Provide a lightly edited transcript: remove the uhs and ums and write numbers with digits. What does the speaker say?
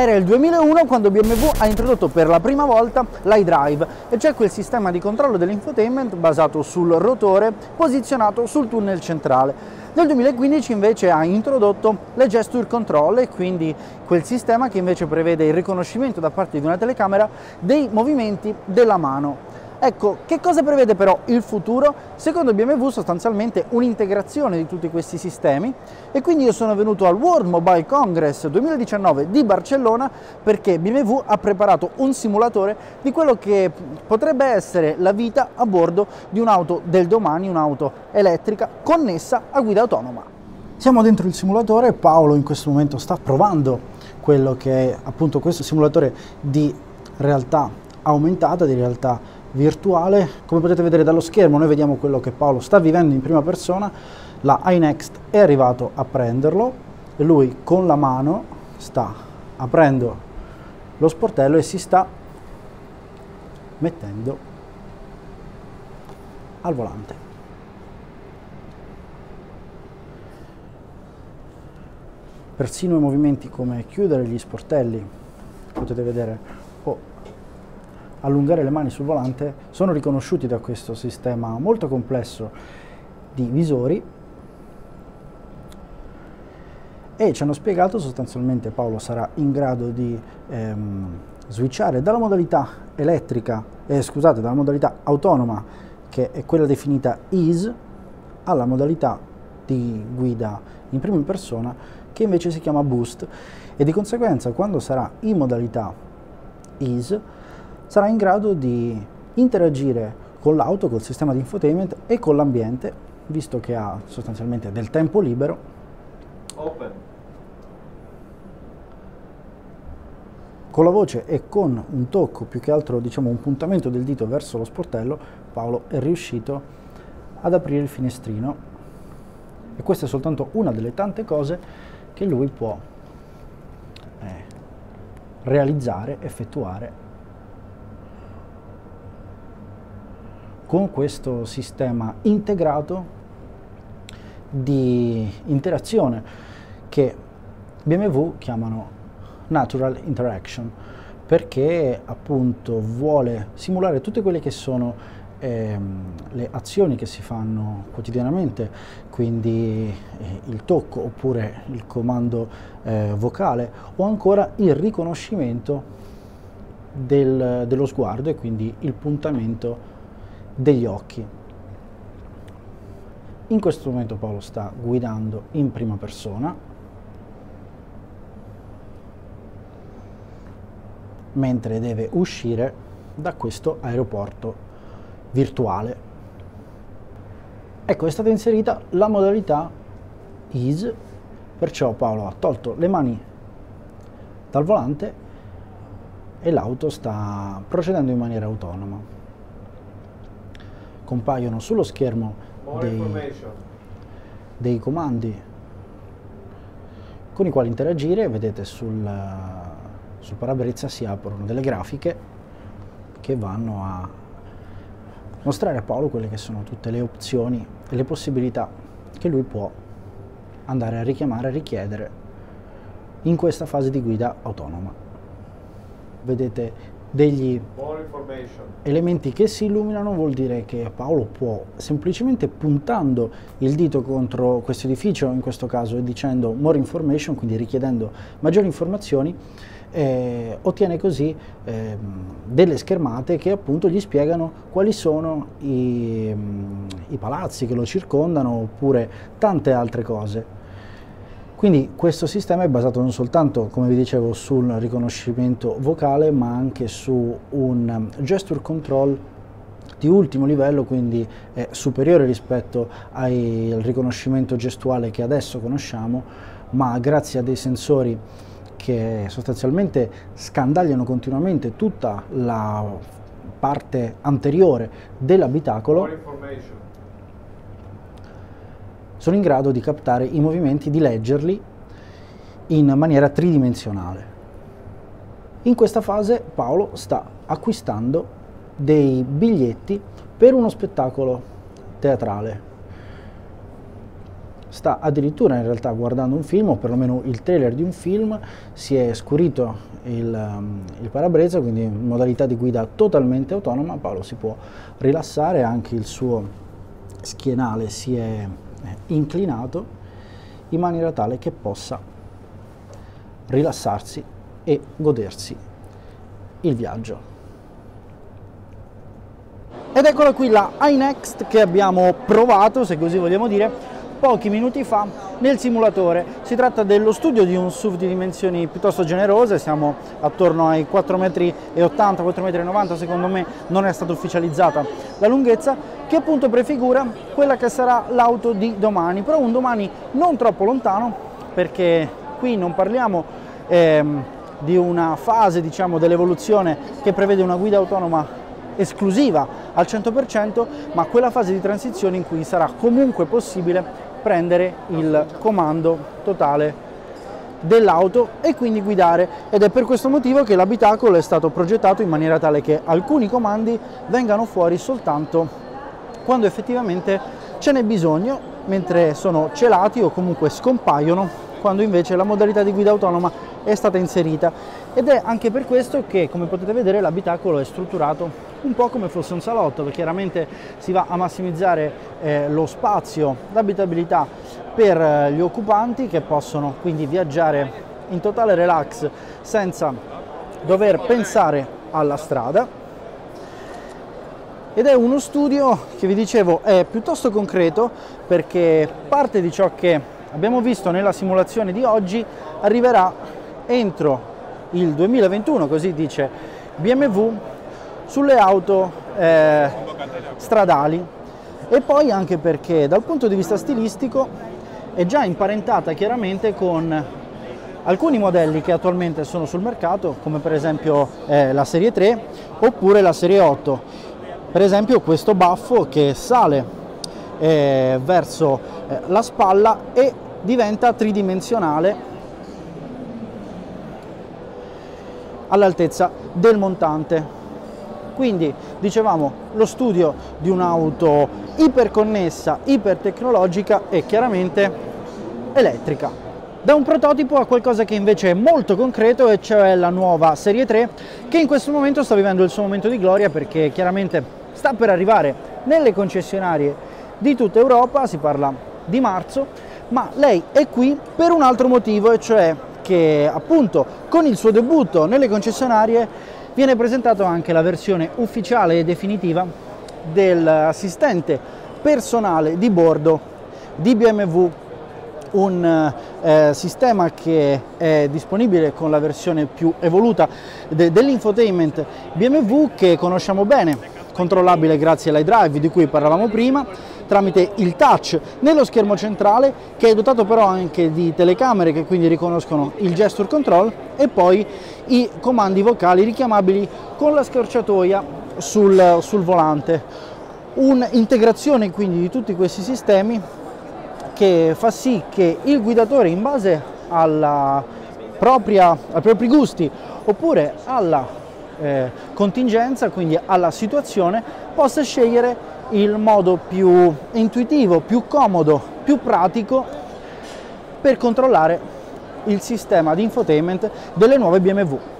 Era il 2001 quando BMW ha introdotto per la prima volta l'iDrive, e cioè quel sistema di controllo dell'infotainment basato sul rotore posizionato sul tunnel centrale. Nel 2015 invece ha introdotto le gesture control, e quindi quel sistema che invece prevede il riconoscimento da parte di una telecamera dei movimenti della mano. Ecco, che cosa prevede però il futuro? Secondo BMW sostanzialmente un'integrazione di tutti questi sistemi, e quindi io sono venuto al World Mobile Congress 2019 di Barcellona perché BMW ha preparato un simulatore di quello che potrebbe essere la vita a bordo di un'auto del domani, un'auto elettrica connessa a guida autonoma. Siamo dentro il simulatore, Paolo in questo momento sta provando quello che è appunto questo simulatore di realtà aumentata, di realtà virtuale. Come potete vedere dallo schermo, noi vediamo quello che Paolo sta vivendo in prima persona. La iNext è arrivato a prenderlo e lui con la mano sta aprendo lo sportello e si sta mettendo al volante. Persino i movimenti come chiudere gli sportelli, potete vedere, allungare le mani sul volante, sono riconosciuti da questo sistema molto complesso di visori, e ci hanno spiegato sostanzialmente Paolo sarà in grado di switchare dalla modalità dalla modalità autonoma, che è quella definita EASE, alla modalità di guida in prima persona che invece si chiama Boost, e di conseguenza quando sarà in modalità EASE sarà in grado di interagire con l'auto, col sistema di infotainment e con l'ambiente, visto che ha sostanzialmente del tempo libero. Open. Con la voce e con un tocco, più che altro diciamo un puntamento del dito verso lo sportello, Paolo è riuscito ad aprire il finestrino, e questa è soltanto una delle tante cose che lui può realizzare, effettuare con questo sistema integrato di interazione che BMW chiamano Natural Interaction, perché appunto vuole simulare tutte quelle che sono le azioni che si fanno quotidianamente, quindi il tocco oppure il comando vocale, o ancora il riconoscimento dello sguardo, e quindi il puntamento degli occhi. In questo momento Paolo sta guidando in prima persona, mentre deve uscire da questo aeroporto virtuale. Ecco, è stata inserita la modalità EASE, perciò Paolo ha tolto le mani dal volante e l'auto sta procedendo in maniera autonoma. Compaiono sullo schermo dei comandi con i quali interagire. Vedete sul parabrezza si aprono delle grafiche che vanno a mostrare a Paolo quelle che sono tutte le opzioni e le possibilità che lui può andare a richiamare, a richiedere in questa fase di guida autonoma. Vedete degli elementi che si illuminano, vuol dire che Paolo può, semplicemente puntando il dito contro questo edificio in questo caso e dicendo more information, quindi richiedendo maggiori informazioni, ottiene così delle schermate che appunto gli spiegano quali sono i palazzi che lo circondano, oppure tante altre cose. Quindi questo sistema è basato non soltanto, come vi dicevo, sul riconoscimento vocale, ma anche su un gesture control di ultimo livello, quindi superiore rispetto al riconoscimento gestuale che adesso conosciamo, ma grazie a dei sensori che sostanzialmente scandagliano continuamente tutta la parte anteriore dell'abitacolo, sono in grado di captare i movimenti, di leggerli in maniera tridimensionale. In questa fase Paolo sta acquistando dei biglietti per uno spettacolo teatrale. sta addirittura in realtà guardando un film, o perlomeno il trailer di un film, si è scurito il parabrezza, quindi in modalità di guida totalmente autonoma Paolo si può rilassare, anche il suo schienale si è inclinato in maniera tale che possa rilassarsi e godersi il viaggio. Ed eccola qui la iNext che abbiamo provato, se così vogliamo dire, pochi minuti fa nel simulatore. Si tratta dello studio di un SUV di dimensioni piuttosto generose, siamo attorno ai 4,80 m, 4,90 m, secondo me non è stata ufficializzata la lunghezza, che appunto prefigura quella che sarà l'auto di domani, però un domani non troppo lontano, perché qui non parliamo di una fase, diciamo, dell'evoluzione che prevede una guida autonoma esclusiva al 100%, ma quella fase di transizione in cui sarà comunque possibile prendere il comando totale dell'auto e quindi guidare, ed è per questo motivo che l'abitacolo è stato progettato in maniera tale che alcuni comandi vengano fuori soltanto quando effettivamente ce n'è bisogno, mentre sono celati o comunque scompaiono quando invece la modalità di guida autonoma è stata inserita. Ed è anche per questo che, come potete vedere, l'abitacolo è strutturato un po' come fosse un salotto, perché chiaramente si va a massimizzare lo spazio, l'abitabilità per gli occupanti, che possono quindi viaggiare in totale relax senza dover pensare alla strada. Ed è uno studio che, vi dicevo, è piuttosto concreto, perché parte di ciò che abbiamo visto nella simulazione di oggi arriverà entro il 2021, così dice BMW, sulle auto stradali, e poi anche perché dal punto di vista stilistico è già imparentata chiaramente con alcuni modelli che attualmente sono sul mercato, come per esempio la Serie 3 oppure la Serie 8. Per esempio questo baffo che sale verso la spalla e diventa tridimensionale all'altezza del montante. Quindi, dicevamo, lo studio di un'auto iperconnessa, ipertecnologica e chiaramente elettrica. Da un prototipo a qualcosa che invece è molto concreto, e cioè la nuova Serie 3, che in questo momento sta vivendo il suo momento di gloria, perché chiaramente sta per arrivare nelle concessionarie di tutta Europa, si parla di marzo, ma lei è qui per un altro motivo, e cioè che appunto con il suo debutto nelle concessionarie viene presentata anche la versione ufficiale e definitiva dell'assistente personale di bordo di BMW, un sistema che è disponibile con la versione più evoluta dell'infotainment BMW, che conosciamo bene, controllabile grazie all'iDrive di cui parlavamo prima, tramite il touch nello schermo centrale, che è dotato però anche di telecamere che quindi riconoscono il gesture control, e poi i comandi vocali richiamabili con la scorciatoia sul volante. Un'integrazione quindi di tutti questi sistemi che fa sì che il guidatore, in base ai propri gusti oppure alla contingenza, quindi alla situazione, possa scegliere il modo più intuitivo, più comodo, più pratico per controllare il sistema di infotainment delle nuove BMW.